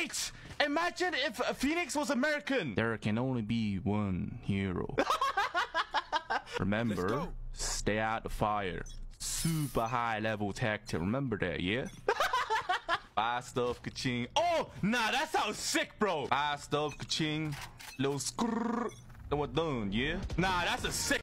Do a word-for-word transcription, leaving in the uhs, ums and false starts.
Wait! Imagine if Phoenix was American! There can only be one hero. Remember, stay out of fire. Super high level tactic. Remember that, yeah? Buy stuff, ka-ching. Oh! Nah, that sounds sick, bro! Buy stuff, ka-ching. Little skrrr. Then we're done, yeah? Nah, that's a sick.